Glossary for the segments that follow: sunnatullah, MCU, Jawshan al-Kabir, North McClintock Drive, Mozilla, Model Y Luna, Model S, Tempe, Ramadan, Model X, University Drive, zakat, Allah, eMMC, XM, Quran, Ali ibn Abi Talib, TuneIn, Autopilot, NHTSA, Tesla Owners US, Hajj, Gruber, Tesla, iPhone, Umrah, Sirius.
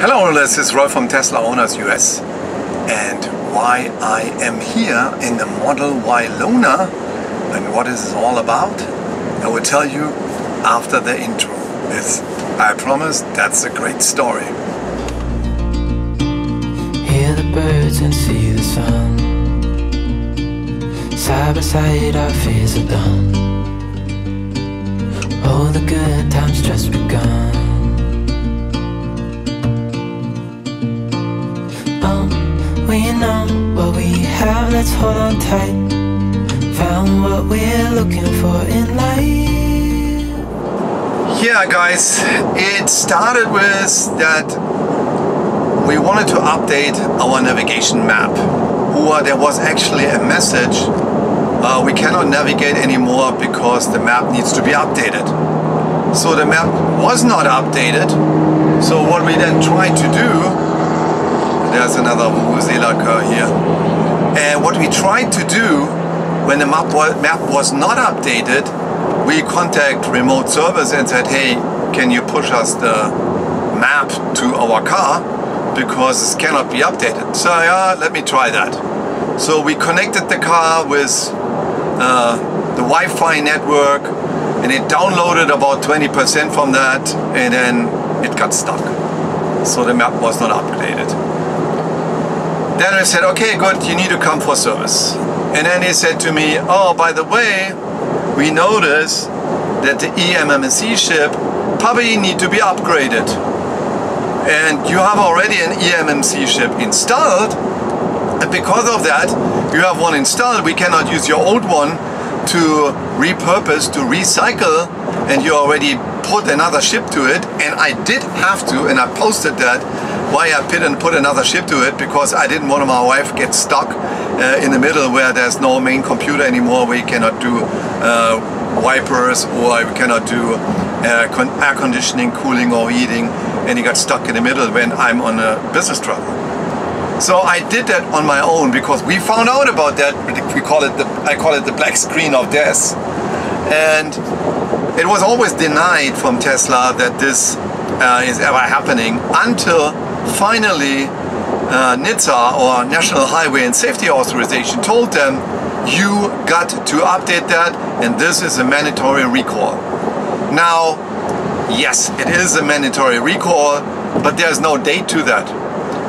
Hello, this is Rolf from Tesla Owners US, and why I am here in the Model Y Luna and what is it all about, I will tell you after the intro. It's, I promise, that's a great story. Hear the birds and see the sun. Side by side our fears are done. All the good times just begun. We know what we have, let's hold on tight. Found what we're looking for in life. Yeah guys, it started with that we wanted to update our navigation map. Or there was actually a message, we cannot navigate anymore because the map needs to be updated. So the map was not updated. So what we then tried to do, there's another Mozilla car here. And what we tried to do when the map was not updated, we contacted remote service and said, hey, can you push us the map to our car because it cannot be updated. So yeah, let me try that. So we connected the car with the Wi-Fi network and it downloaded about 20% from that and then it got stuck. So the map was not updated. Then I said, okay, good, you need to come for service. And then he said to me, oh, by the way, we noticed that the eMMC chip probably need to be upgraded. And you have already an eMMC chip installed. And because of that, you have one installed. We cannot use your old one to repurpose, to recycle. And you already put another chip to it. And I did have to, and I posted that. Why I didn't put another chip to it, because I didn't want my wife get stuck in the middle where there's no main computer anymore, where you cannot do wipers, or we cannot do air conditioning, cooling or heating, and you got stuck in the middle when I'm on a business travel. So I did that on my own because we found out about that. We call it I call it the black screen of death, and it was always denied from Tesla that this is ever happening until finally NHTSA, or National Highway and Safety Authorization, told them you got to update that, and this is a mandatory recall. Now, yes, it is a mandatory recall, but there's no date to that.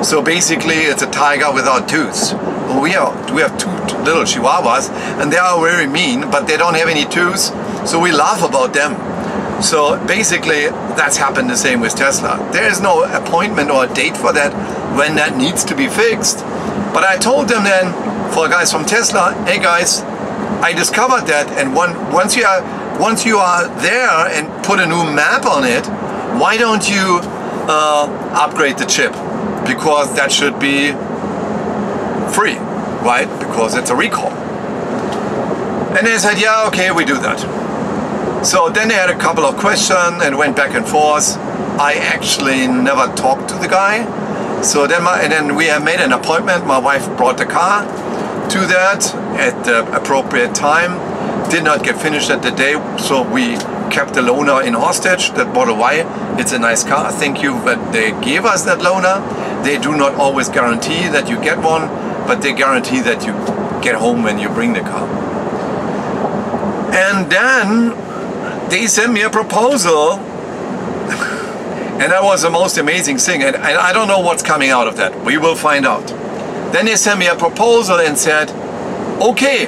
So basically it's a tiger without teeth. We have two little chihuahuas and they are very mean, but they don't have any teeth, so we laugh about them. So basically that's happened the same with Tesla. There is no appointment or date for that, when that needs to be fixed. But I told them then, for guys from Tesla, hey guys, I discovered that, and once you are there and put a new map on it, why don't you upgrade the chip? Because that should be free, right? Because it's a recall. And they said, yeah, okay, we do that. So then they had a couple of questions and went back and forth. I actually never talked to the guy. So then, we have made an appointment. My wife brought the car to that at the appropriate time. Did not get finished at the day, so we kept the Luna in hostage, that Model Y. It's a nice car, thank you, but they gave us that Luna. They do not always guarantee that you get one, but they guarantee that you get home when you bring the car. And then they sent me a proposal and that was the most amazing thing, and I don't know what's coming out of that. We will find out. Then they sent me a proposal and said, okay,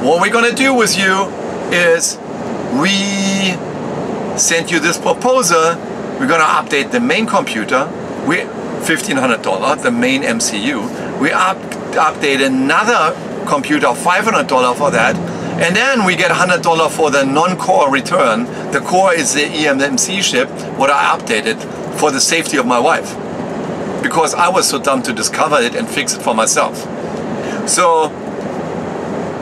what we're gonna do with you is we sent you this proposal. We're gonna update the main computer. We $1,500, the main MCU. We update another computer, $500 for that. And then we get $100 for the non-core return. The core is the eMMC chip, what I updated for the safety of my wife. Because I was so dumb to discover it and fix it for myself. So,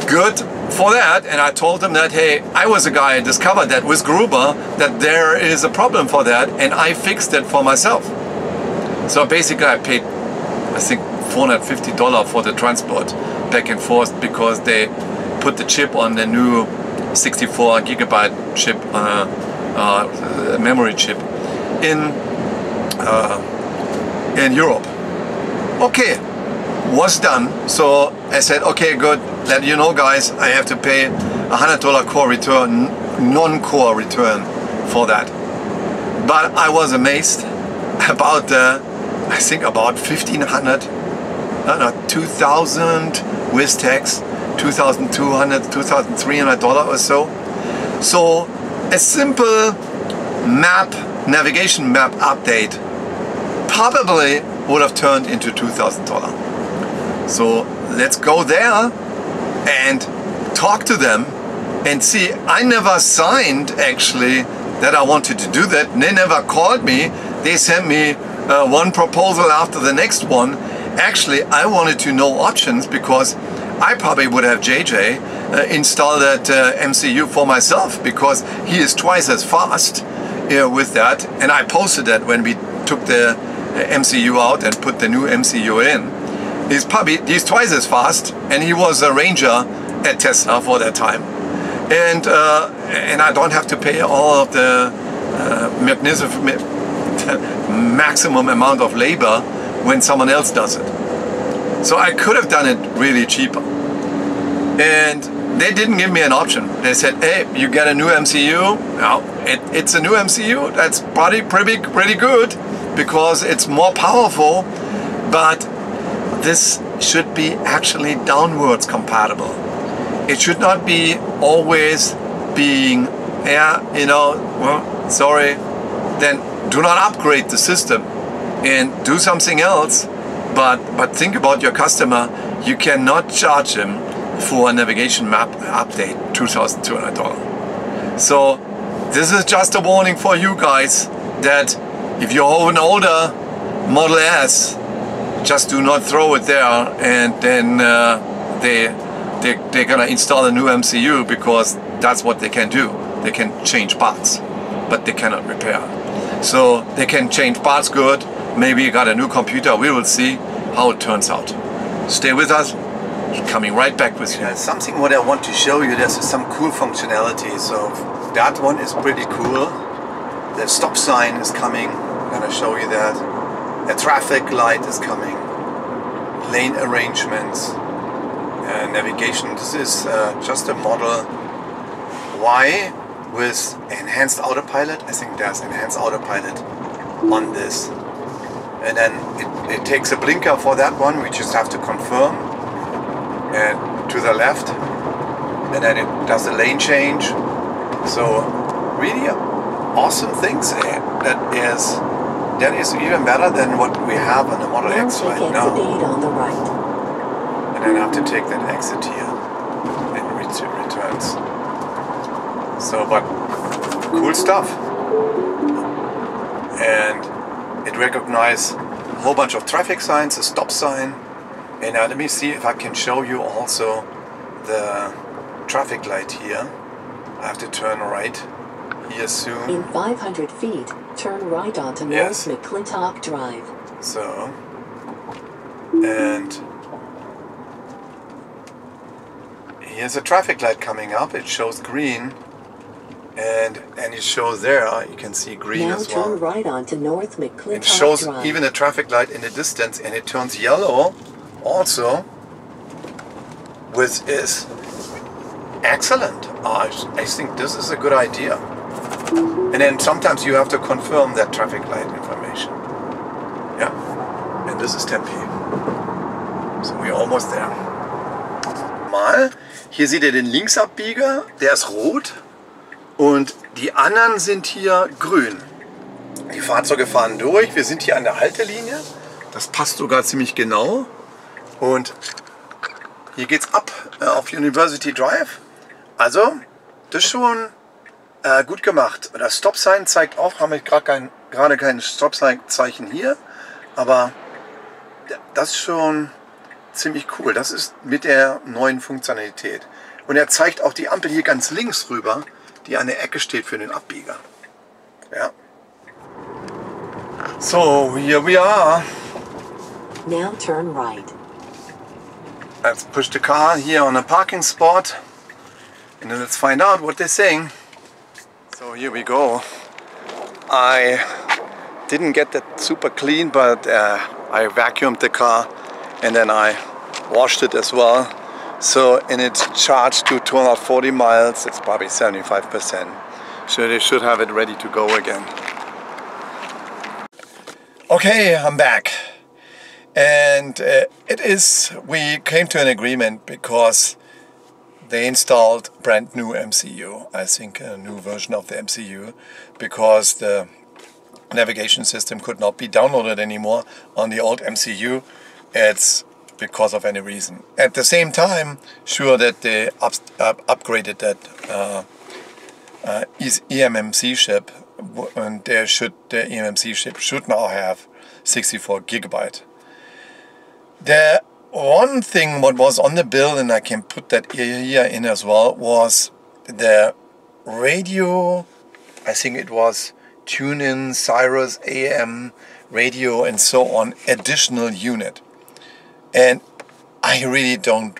good for that. And I told them that, hey, I was a guy who discovered that with Gruber, that there is a problem for that, and I fixed it for myself. So basically I paid, I think, $450 for the transport back and forth, because they put the chip on the new 64 gigabyte chip, memory chip, in in Europe. Okay, was done. So I said, okay, good, let you know guys, I have to pay $100 core return, non-core return for that. But I was amazed about I think about 1,500, no, 2,000 with tax, $2,200, $2,300 or so. So a simple map, navigation map update probably would have turned into $2,000. So let's go there and talk to them and see. I never signed actually that I wanted to do that. They never called me. They sent me one proposal after the next one. Actually, I wanted to know options because I probably would have JJ install that MCU for myself, because he is twice as fast with that. And I posted that when we took the MCU out and put the new MCU in. He's twice as fast, and he was a ranger at Tesla for that time. And I don't have to pay all of the maximum amount of labor when someone else does it. So I could have done it really cheaper. And they didn't give me an option. They said, hey, you get a new MCU. Now, it's a new MCU. That's probably pretty good because it's more powerful, but this should be actually downwards compatible. It should not be always being, yeah, you know, well, sorry, then do not upgrade the system and do something else. But think about your customer. You cannot charge him for a navigation map update, $2,200. So this is just a warning for you guys that if you have an older Model S, just do not throw it there and then they're gonna install a new MCU, because that's what they can do. They can change parts, but they cannot repair. So they can change parts good. Maybe you got a new computer. We will see how it turns out. Stay with us. Coming right back with you. Yeah, something what I want to show you. There's some cool functionality. So that one is pretty cool. The stop sign is coming. I'm gonna show you that. A traffic light is coming. Lane arrangements, navigation. This is just a Model Y with enhanced autopilot. I think there's enhanced autopilot on this. And then it takes a blinker for that one. We just have to confirm and to the left, and then it does a lane change. So really awesome things. That is even better than what we have on the Model X right now. On the right. And then I have to take that exit here and returns. So, but cool stuff. And it recognizes a whole bunch of traffic signs, a stop sign. And now let me see if I can show you also the traffic light here. I have to turn right here soon. In 500 feet, turn right onto North McClintock Drive. So, and here's a traffic light coming up. It shows green. And it shows there, you can see green now as well. Turn right onto North McClintock. It shows even a traffic light in the distance, and it turns yellow also, which is excellent. I think this is a good idea. And then sometimes you have to confirm that traffic light information. Yeah, and this is Tempe. So we're almost there. Mal, hier seht ihr den Linksabbieger, der ist rot. Und die anderen sind hier grün. Die Fahrzeuge fahren durch. Wir sind hier an der Haltelinie. Das passt sogar ziemlich genau. Und hier geht's ab auf University Drive. Also, das ist schon gut gemacht. Und das Stop-Sign zeigt auch, haben wir gerade kein Stop-Zeichen hier. Aber das ist schon ziemlich cool. Das ist mit der neuen Funktionalität. Und er zeigt auch die Ampel hier ganz links rüber, die an der Ecke steht für den Abbieger. Ja. So, here we are. Now turn right. Let's push the car here on a parking spot. And then let's find out what they're saying. So here we go. I Didn't get that super clean, but I vacuumed the car and then I washed it as well. So, and it's charged to 240 miles, it's probably 75%. So they should have it ready to go again. Okay, I'm back. And we came to an agreement because they installed brand new MCU, I think a new version of the MCU, because the navigation system could not be downloaded anymore on the old MCU. It's because of any reason. At the same time, sure that they upgraded that eMMC chip, and the eMMC chip should now have 64 GB. The one thing what was on the bill, and I can put that here in as well, was the radio. I think it was TuneIn, Sirius, AM, radio, and so on, additional unit. And I really don't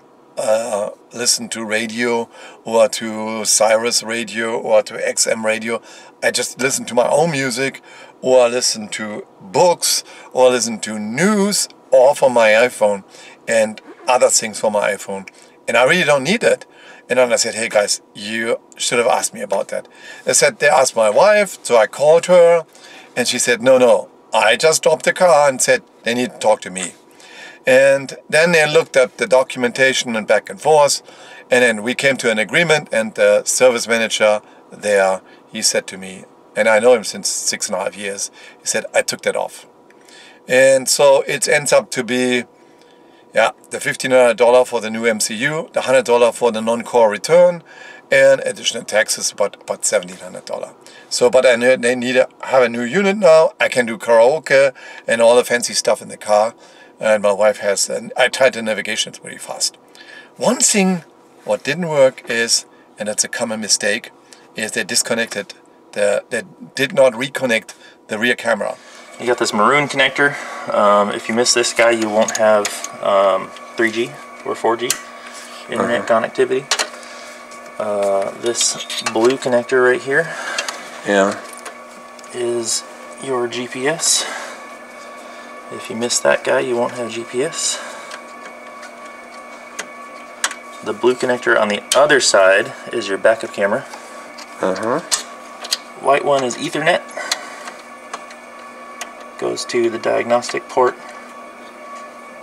listen to radio or to Sirius radio or to XM radio. I just listen to my own music, or listen to books, or listen to news, or for my iPhone and other things for my iPhone. And I really don't need it. And then I said, hey guys, you should have asked me about that. I said, they asked my wife, so I called her, and she said, no, I just dropped the car and said, they need to talk to me. And then they looked up the documentation and back and forth, and then we came to an agreement, and the service manager there, he said to me, and I know him since 6.5 years, he said, I took that off. And so it ends up to be, yeah, the $1,500 for the new MCU, the $100 for the non-core return, and additional taxes, but about $1,700. So, but I know they need to have a new unit now. I can do karaoke and all the fancy stuff in the car. And my wife has, and I tried the navigation really fast. One thing what didn't work is, and that's a common mistake, is they disconnected, they did not reconnect the rear camera. You got this maroon connector. If you miss this guy, you won't have 3G or 4G internet connectivity. This blue connector right here, yeah, is your GPS. If you miss that guy, you won't have GPS. The blue connector on the other side is your backup camera. White one is Ethernet. Goes to the diagnostic port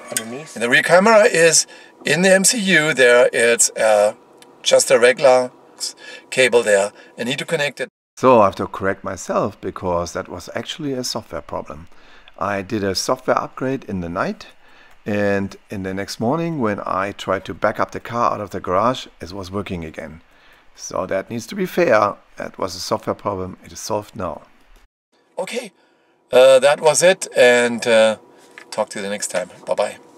underneath. And the rear camera is in the MCU there. It's just a regular cable there. I need to connect it. So I have to correct myself, because that was actually a software problem. I did a software upgrade in the night, and in the next morning when I tried to back up the car out of the garage, it was working again. So that needs to be fair. That was a software problem. It is solved now. Okay. That was it, and talk to you the next time. Bye-bye.